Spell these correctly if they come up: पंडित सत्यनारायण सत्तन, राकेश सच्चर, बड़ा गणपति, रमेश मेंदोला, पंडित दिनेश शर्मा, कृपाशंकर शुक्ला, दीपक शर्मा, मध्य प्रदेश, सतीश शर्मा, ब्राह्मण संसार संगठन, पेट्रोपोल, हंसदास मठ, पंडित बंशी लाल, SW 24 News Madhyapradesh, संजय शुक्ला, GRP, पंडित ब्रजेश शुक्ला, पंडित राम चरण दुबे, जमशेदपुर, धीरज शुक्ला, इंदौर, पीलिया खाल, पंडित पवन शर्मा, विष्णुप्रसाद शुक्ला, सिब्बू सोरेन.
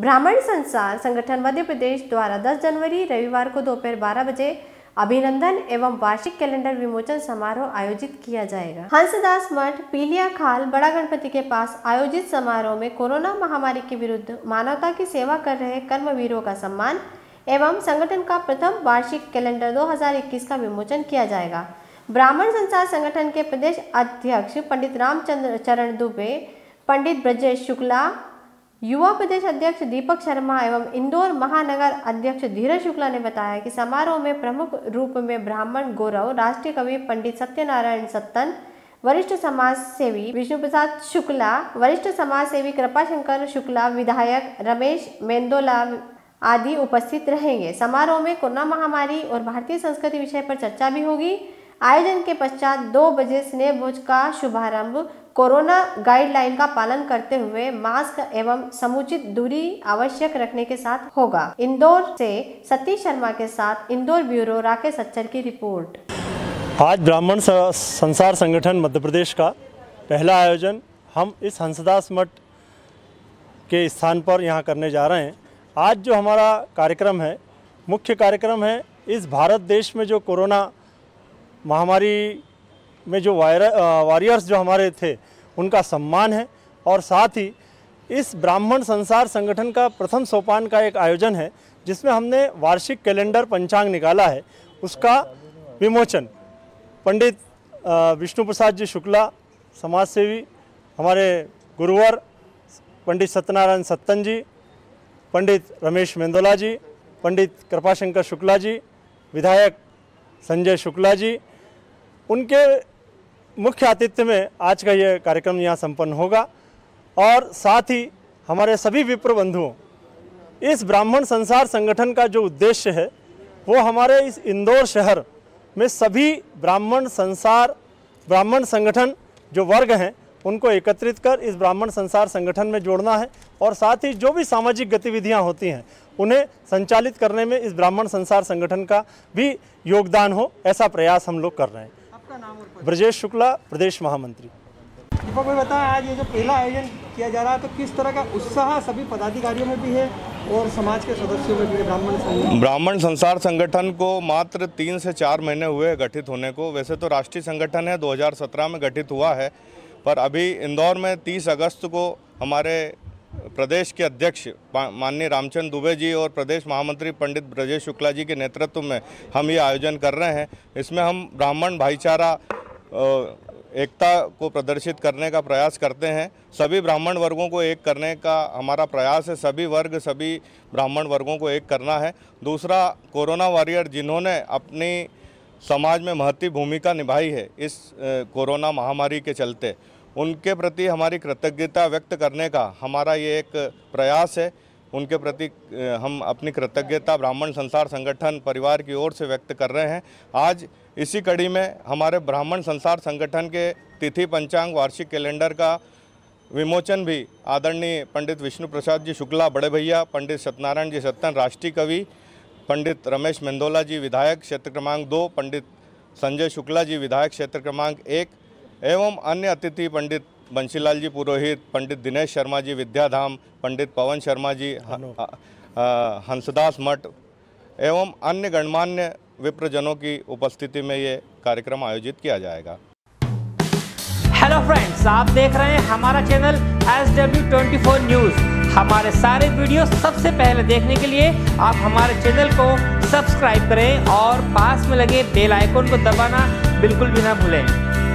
ब्राह्मण संसार संगठन मध्य प्रदेश द्वारा 10 जनवरी रविवार को दोपहर 12 बजे अभिनंदन एवं वार्षिक कैलेंडर विमोचन समारोह आयोजित किया जाएगा। हंसदास मठ पीलिया खाल बड़ा गणपति के पास आयोजित समारोह में कोरोना महामारी के विरुद्ध मानवता की सेवा कर रहे कर्मवीरों का सम्मान एवं संगठन का प्रथम वार्षिक कैलेंडर 2021 का विमोचन किया जाएगा। ब्राह्मण संसार संगठन के प्रदेश अध्यक्ष पंडित राम चरण दुबे, पंडित ब्रजेश शुक्ला, युवा प्रदेश अध्यक्ष दीपक शर्मा एवं इंदौर महानगर अध्यक्ष धीरज शुक्ला ने बताया कि समारोह में प्रमुख रूप में ब्राह्मण गौरव, राष्ट्रीय कवि पंडित सत्यनारायण सत्तन, वरिष्ठ समाज सेवी विष्णुप्रसाद शुक्ला, वरिष्ठ समाज सेवी कृपाशंकर शुक्ला, विधायक रमेश मेंदोला आदि उपस्थित रहेंगे। समारोह में कोरोना महामारी और भारतीय संस्कृति विषय पर चर्चा भी होगी। आयोजन के पश्चात 2 बजे स्नेह भोज का शुभारंभ कोरोना गाइडलाइन का पालन करते हुए मास्क एवं समुचित दूरी आवश्यक रखने के साथ होगा। इंदौर से सतीश शर्मा के साथ इंदौर ब्यूरो राकेश सच्चर की रिपोर्ट। आज ब्राह्मण संसार संगठन मध्य प्रदेश का पहला आयोजन हम इस हंसदास मठ के स्थान पर यहाँ करने जा रहे हैं। आज जो हमारा कार्यक्रम है, मुख्य कार्यक्रम है, इस भारत देश में जो कोरोना महामारी में जो वॉरियर्स जो हमारे थे उनका सम्मान है और साथ ही इस ब्राह्मण संसार संगठन का प्रथम सोपान का एक आयोजन है जिसमें हमने वार्षिक कैलेंडर पंचांग निकाला है। उसका विमोचन पंडित विष्णुप्रसाद जी शुक्ला समाजसेवी, हमारे गुरुवर पंडित सत्यनारायण सत्तन जी, पंडित रमेश मेंदोला जी, पंडित कृपाशंकर शुक्ला जी, विधायक संजय शुक्ला जी, उनके मुख्य आतिथ्य में आज का यह कार्यक्रम यहाँ संपन्न होगा। और साथ ही हमारे सभी विप्र बंधुओं, इस ब्राह्मण संसार संगठन का जो उद्देश्य है वो हमारे इस इंदौर शहर में सभी ब्राह्मण संगठन जो वर्ग हैं उनको एकत्रित कर इस ब्राह्मण संसार संगठन में जोड़ना है और साथ ही जो भी सामाजिक गतिविधियाँ होती हैं उन्हें संचालित करने में इस ब्राह्मण संसार संगठन का भी योगदान हो, ऐसा प्रयास हम लोग कर रहे हैं। आपका नाम? ब्रजेश शुक्ला, प्रदेश महामंत्री। दीपक भाई बताएं, आज ये जो पहला आयोजन किया जा रहा है तो किस तरह का उत्साह सभी पदाधिकारियों में भी है और समाज के सदस्यों में भी? ब्राह्मण संसार संगठन को मात्र 3 से 4 महीने हुए गठित होने को। वैसे तो राष्ट्रीय संगठन है, 2017 में गठित हुआ है, पर अभी इंदौर में 30 अगस्त को हमारे प्रदेश के अध्यक्ष माननीय रामचरण दुबे जी और प्रदेश महामंत्री पंडित ब्रजेश शुक्ला जी के नेतृत्व में हम ये आयोजन कर रहे हैं। इसमें हम ब्राह्मण भाईचारा एकता को प्रदर्शित करने का प्रयास करते हैं। सभी ब्राह्मण वर्गों को एक करने का हमारा प्रयास है। सभी ब्राह्मण वर्गों को एक करना है। दूसरा, कोरोना वॉरियर जिन्होंने अपनी समाज में महती भूमिका निभाई है इस कोरोना महामारी के चलते, उनके प्रति हमारी कृतज्ञता व्यक्त करने का हमारा ये एक प्रयास है। उनके प्रति हम अपनी कृतज्ञता ब्राह्मण संसार संगठन परिवार की ओर से व्यक्त कर रहे हैं। आज इसी कड़ी में हमारे ब्राह्मण संसार संगठन के तिथि पंचांग वार्षिक कैलेंडर का विमोचन भी आदरणीय पंडित विष्णु प्रसाद जी शुक्ला बड़े भैया, पंडित सत्यनारायण जी सत्तन राष्ट्रीय कवि, पंडित रमेश मेंदोला जी विधायक क्षेत्र क्रमांक 2, पंडित संजय शुक्ला जी विधायक क्षेत्र क्रमांक 1 एवं अन्य अतिथि पंडित बंशी लाल जी पुरोहित, पंडित दिनेश शर्मा जी विद्याधाम, पंडित पवन शर्मा जी हंसदास मठ एवं अन्य गणमान्य विप्रजनों की उपस्थिति में ये कार्यक्रम आयोजित किया जाएगा। हेलो फ्रेंड्स, आप देख रहे हैं हमारा चैनल SW24 न्यूज़। हमारे सारे वीडियो सबसे पहले देखने के लिए आप हमारे चैनल को सब्सक्राइब करें और पास में लगे बेल आइकन को दबाना बिल्कुल भी ना भूलें।